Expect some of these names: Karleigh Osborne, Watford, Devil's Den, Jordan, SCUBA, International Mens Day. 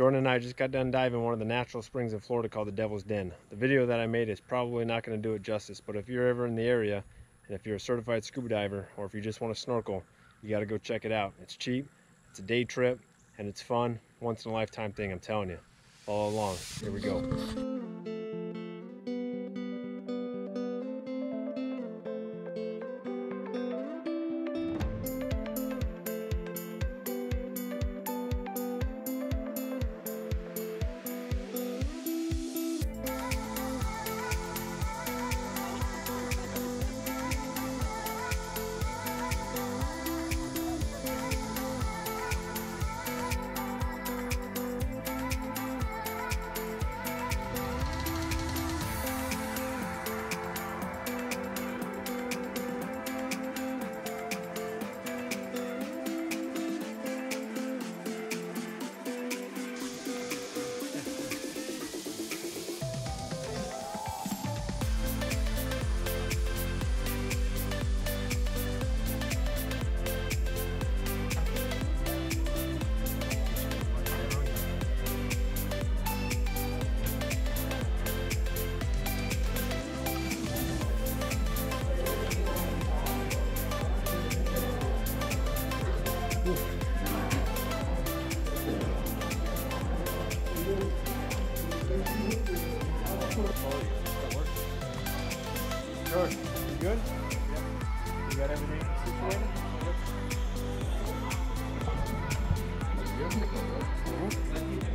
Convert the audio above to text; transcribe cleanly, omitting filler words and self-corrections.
Jordan and I just got done diving one of the natural springs in Florida called the Devil's Den. The video that I made is probably not going to do it justice, but if you're ever in the area, and if you're a certified scuba diver, or if you just want to snorkel, you got to go check it out. It's cheap, it's a day trip, and it's fun, once in a lifetime thing, I'm telling you. Follow along, here we go. George, you good? Yep. You got everything situated? Yep. That's beautiful.